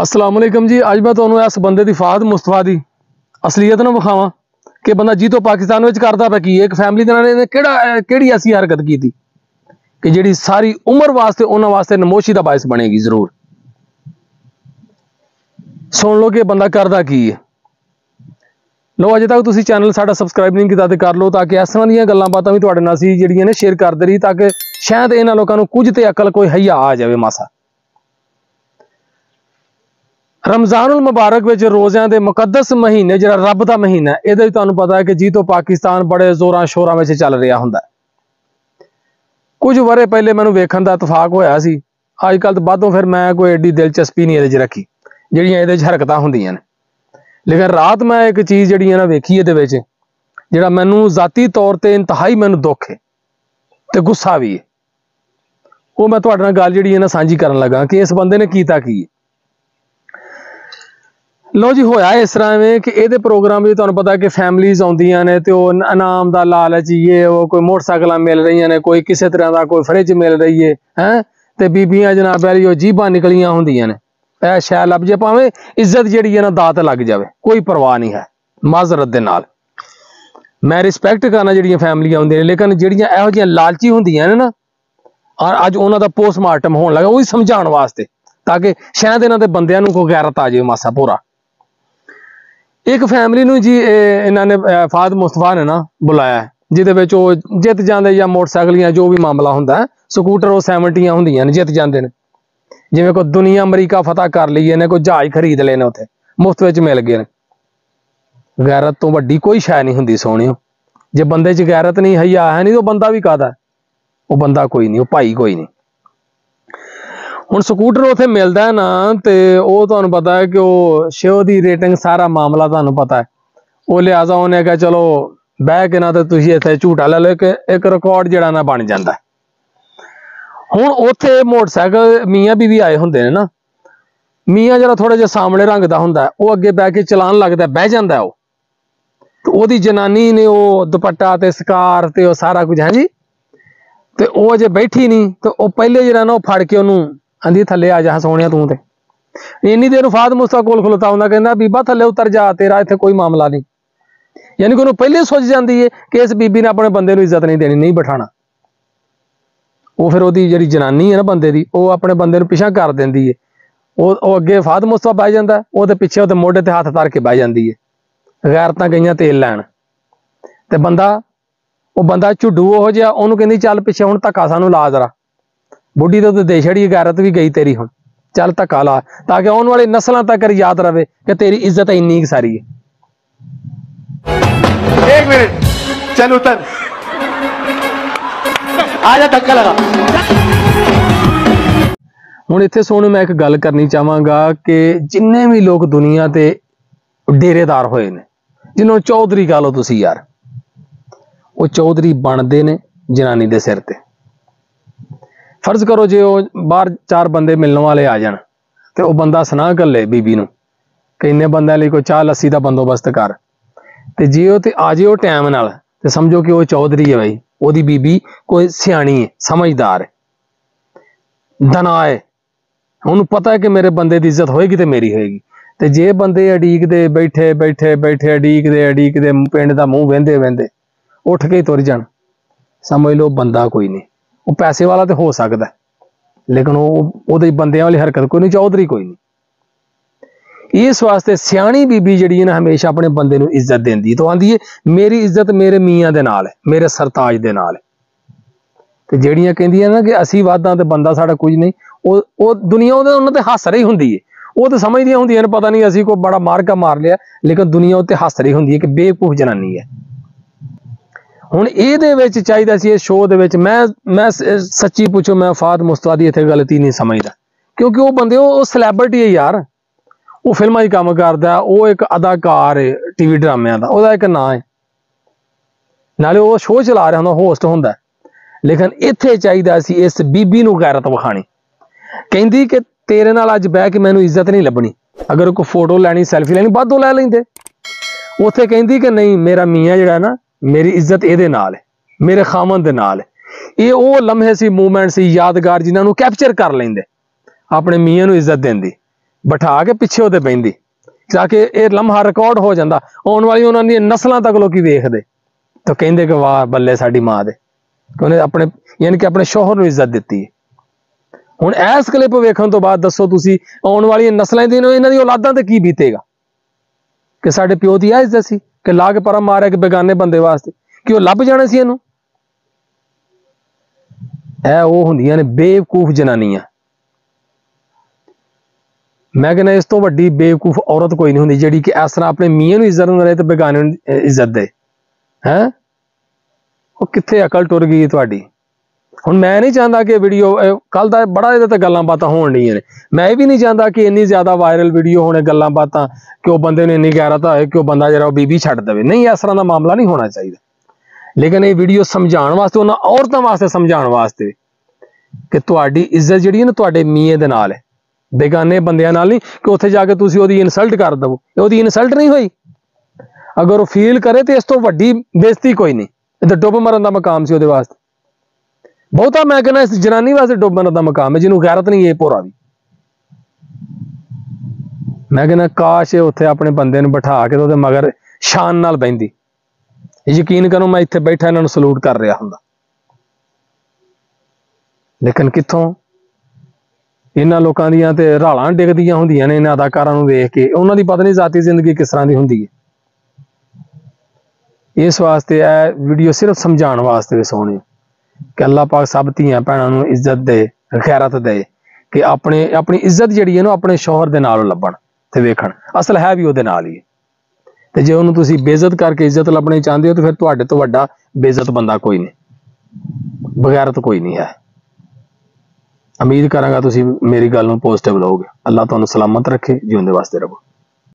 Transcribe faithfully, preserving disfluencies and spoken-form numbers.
अस्सलाम वालेकुम जी। अज मैं तुहानू इस बंदे की फहद मुस्तफा की असलीयत ना विखावां कि बंदा जीतो पाकिस्तान विच करदा पिया की एक फैमिली दे नाल इहने किहड़ा किहड़ी ऐसी हरकत की थी कि जिहड़ी सारी उम्र वास्ते उन्हां वास्ते नमोशी दा बायस बनेगी। जरूर सुन लो कि बंदा करदा की है। लो अजे तक तुसीं चैनल साडा सबसक्राइब नहीं कीता ते कर लो ताकि इस तरह दीयां गल्लां बातां भी तुहाडे नाल असीं जिहड़ियां ने शेयर करदे रही ताकि शायद इन्हां लोकां नूं कुछ ते अकल कोई हया आ जावे मासा। रमज़ानुल मुबारक विच रोज़ियां दे मुकद्दस महीने जिहड़ा रब दा महीना है इहदे विच तुहानूं पता है कि जीतो पाकिस्तान बड़े जोरां शोरां विच चल रिहा हुंदा है। कुछ वरे पहले मैनूं वेखण दा इतफाक होया सी। अजकल तां बादों फिर मैं कोई एड्डी दिलचस्पी नहीं इहदे च रखी जिहड़ियां इहदे च हरकतां हुंदियां ने। लेकिन रात मैं एक चीज़ जिहड़ी ना वेखी इहदे विच जिहड़ा मैनूं ज़ाती तौर ते इंतहाई मैनूं दुख है ते गुस्सा भी है। ओह मैं तुहाडे नाल गल जिहड़ी ना सांझी करन लगा कि इस बंदे ने कीता की है। लो जी होया इस तरह में कि ये प्रोग्राम भी तुम्हें पता कि फैमिलीज आउंदियां ने तो इनाम का लालच ये वो कोई मोटरसाइकिल मिल रही ने कोई किसी तरह का कोई फ्रिज मिल रही है हैं तो बीबियां जनाब वो जीबा निकलियां होंदियां ने ऐ शै लभ जे भावें इज्जत जिहड़ी ना दात लग जाए कोई परवाह नहीं है। माजरत दे नाल मैं रिस्पैक्ट करना जिहड़ियां फैमिली आउंदियां ने लेकिन जिहड़ियां इहो जिहियां लालची होंदियां ने ना और अज उन्हां दा पोस्टमार्टम होण लगा ओही समझाउण वास्ते ताकि शायद इन्हां दे बंदियां नूं कोई गैरत आ जाए मासा पूरा। एक फैमिली नूं जी इन्होंने फहद मुस्तफा ने ना बुलाया जिहदे विच वो जित जाते या मोटरसाइकिल या जो भी मामला हुंदा है स्कूटर वो सैवनटियां होंदियां ने जित जाते हैं जिवें कोई दुनिया अमरीका फतह कर लिए ने कोई जहाज खरीद ले ने उत्थे मुफ्त विच मिल गए ने। गैरत तो वड्डी कोई शै नहीं हुंदी सोहणियो। जे बंदे च गैरत नहीं हया है नहीं तो बंदा भी कादा वो बंदा कोई नहीं वो भाई कोई नहीं। हुण स्कूटर उत्थे मिलता है ना तो वह तुहानूं पता है कि वो शो की रेटिंग सारा मामला तुहानूं पता है वो लिहाजा उन्हें कहा चलो बह के ना तो तुसीं इत्थे झूटा लै लो एक एक रिकॉर्ड जिहड़ा ना बन जाता है। हुण उत्थे मोटरसाइकिल मियाँ बीवी आए होंदे ने ना मियाँ जिहड़ा थोड़ा जिहा सामने रंग दा हुंदा है वो अगे बह के चलान लगदा बह जांदा वो ते ओहदी जनानी ने वो दुपट्टा ते सकार ते वो सारा कुछ है जी ते वो अजे बैठी नहीं तो वो पहले जिहड़ा ना वो फड़ के उहनूं आँधी थले आ जा सोहणिया तू ते इन्नी देर फहद मुस्तफा कोल खलोता हुंदा कहंदा बीबा थले उतर जा तेरा इत्थे कोई मामला नहीं। यानी कि उन्होंने पहले सोच जाती है कि इस बीबी ने अपने बंदे नूं इज्जत नहीं देनी नहीं बिठाना। वो फिर ओहदी जिहड़ी जनानी है ना बंदे दी वो अपने बंदे नूं पिछा कर दिंदी है वो अगे फहद मुस्तफा बह जांदा वो ते पिछे उहदे मोढे ते हथ धर के बह जाती है। गैरतां गईयां तेल लैण ते बंदा वो बंदा झुड्डू ओहो जिहा उहनूं कहंदी चल पिछे हुण धक्का सानूं ला जरा बुढ़ी तो दे छड़ी गैरत भी गई तेरी हुण चल धक्का ला ताकि आने वाली नस्लों तक याद रहे कि तेरी इज्जत इन्नी सारी है। एक मिनट चल उतर आजा धक्का लगा। हुण इत्थे सोने मैं एक गल करनी चाहांगा कि जिन्ने भी लोग दुनिया के डेरेदार होए ने जिन्होंने चौधरी कह लो तुसीं यार वो चौधरी बनते ने जनानी के सिर ते। फर्ज करो जे वो बाहर चार बंदे मिलने वाले आ जान तो वह बंदा सनाह कर ले बीबी नूं कि इन्ने बंदे लई कोई चाह लस्सी का बंदोबस्त कर ते जे वो ते आ जे वो टाइम नाल ते समझो कि वो चौधरी है भाई ओहदी बीबी कोई सियाणी है समझदार है दना है उन्होंने पता है कि मेरे बंदे की इज्जत होएगी तो मेरी होएगी। तो जे बंदे अडीक दे बैठे बैठे बैठे अडीक दे अडीक दे पिंड का मूँह वहदे वहदे उठ के ही तुर जान समझ लो बंदा कोई नहीं वो पैसे वाला तो हो सकता है लेकिन वो बंदे वाली हरकत कोई नहीं चौधरी कोई नहीं। इस वास्ते सियाणी बीबी जिहड़ी है ना हमेशा अपने बंदे नूं इज्जत देंदी है तो आंदी है मेरी इज्जत मेरे मियाँ दे नाल है मेरे सरताज दे नाल है। ते जिहड़ियां कहंदियां ना कि असीं वादां ते बंदा साडा कुछ नहीं वो वो दुनिया उहदे उन्हां ते हस रही हुंदी है वो तो समझदियां हुंदियां ने पता नहीं असीं कोई बड़ा मारका मार लिया लेकिन दुनिया उत्ते हस रही हुंदी है कि बेवकूफ जनानी है। हुण इहदे विच चाहीदा सी इस शो दे विच मैं मैं सच्ची पूछो मैं फहद मुस्तफा दी इत्थे गलती नहीं समझदा क्योंकि वो बंदे वो सेलिब्रिटी है यार वो फिल्मां च काम करदा वो एक अदाकार है टीवी ड्रामियां दा ओहदा इक नाम है नाले वो शो चला रहा हुंदा होस्ट हुंदा लेकिन इत्थे चाहीदा सी इस बीबी नूं गैरत विखाणी कहंदी कि तेरे नाल अज बह के मैनूं इज्जत नहीं लभनी अगर कोई फोटो लैनी सैल्फी लैनी बाद लै लैंदे उत्थे कहंदी कि नहीं मेरा मियाँ जिहड़ा ना मेरी इज्जत ये नाल है मेरे खामन दे नाल है। ये वो लम्हे सी मूवमेंट सी यादगार जिन्होंने कैप्चर कर लेंदे अपने मियाँ नूं इज्जत देंदी बिठा के पिछे उहदे बहिंदी ताकि ये लम्हा रिकॉर्ड हो जाता आने वाली उन्होंने नस्लों तक लोग देखते तो कहें कि वाह बल्ले साड़ी माँ दे उन्हें अपने यानी कि अपने शोहर को इज्जत दी है। हूँ इस क्लिप वेखन तो बाद दसो तुसी आने वाली नस्लों की इन्हों की औलादा तो की बीतेगा कि साढ़े प्यो की यह इज्जत सी कि ला के परम मारे कि बेगाने बंदे वास्ते कि वह लभ जाने से इनू ए होंदियां ने बेवकूफ जनानियां। मैं कहना इस तो वड्डी बेवकूफ औरत कोई नहीं होंदी जिहड़ी कि इस तरह अपने मियां नूं इज्जत ना रहे तो बेगाने नूं इज्जत दे। हैं वो कित्थे अकल टुर गई तुहाडी। हुण मैं नहीं चाहता कि वीडियो कल दा बड़ा इहदे ते गल्लां बातां होण डईयां ने। मैं ये भी नहीं चाहता कि इन्नी ज्यादा वायरल वीडियो होणे गल्लां बातां कि वो बंदे नूं इन्नी गैरत होए कि वो बंदा जिहड़ा वो बीबी छड्ड देवे। नहीं इस तरह का मामला नहीं होना चाहिए। लेकिन ये वीडियो समझाण वास्ते उन्हां औरतां वास्ते समझाण वास्ते कि तुहाडी इज्जत जिहड़ी है ना तुहाडे मियां दे नाल है बेगाने बंदियां नाल नहीं कि उत्थे जाके तुसीं ओहदी इंसल्ट कर दवो। ओहदी इंसल्ट नहीं होई अगर वो फील करे तो इस तो वड्डी बेइज्जती कोई नहीं। तो डुब मरन दा मकाम सी ओहदे वास्ते बहुता। मैं कहना इस जनानी वास्ते डुब मरन दा मकाम है जिन्हों गैरत नहीं ये भोरा भी। मैं कहना काश उत्थे अपने बंदे नूं बिठा के ओहदे मगर शान नाल बहिंदी। यकीन करो मैं इत्थे बैठा इन्हां नूं सलूट कर रहा हुंदा। लेकिन कित्थों इन्हां लोकां दीयां ते रालां डिगदियां हुंदियां ने इन्हां अदाकारां नूं वेख के। उन्हां दी पता नहीं जाती जिंदगी किस तरह की हुंदी है। इस वास्ते यह वीडियो सिर्फ समझाउण वास्ते भी सोहणी कि अल्लाह पाक सब धीआं भैणां नूं इज्जत दे खैरत दे कि अपने अपनी इज्जत जिहड़ी है ना अपने शौहर दे नाल लभण ते वेखण। असल है भी उहदे नाल ही ते जे उन्हें तुसी बेइज्जत करके इज्जत लभनी चाहते हो तो फिर तुहाडे तो वड्डा बेइज्जत बंदा कोई नहीं बगैरत कोई नहीं है। उम्मीद करांगा तुसी मेरी गल नूं पॉजिटिव लोगे। अल्लाह तुहानूं सलामत रखे। जीवन दे वास्ते रहो।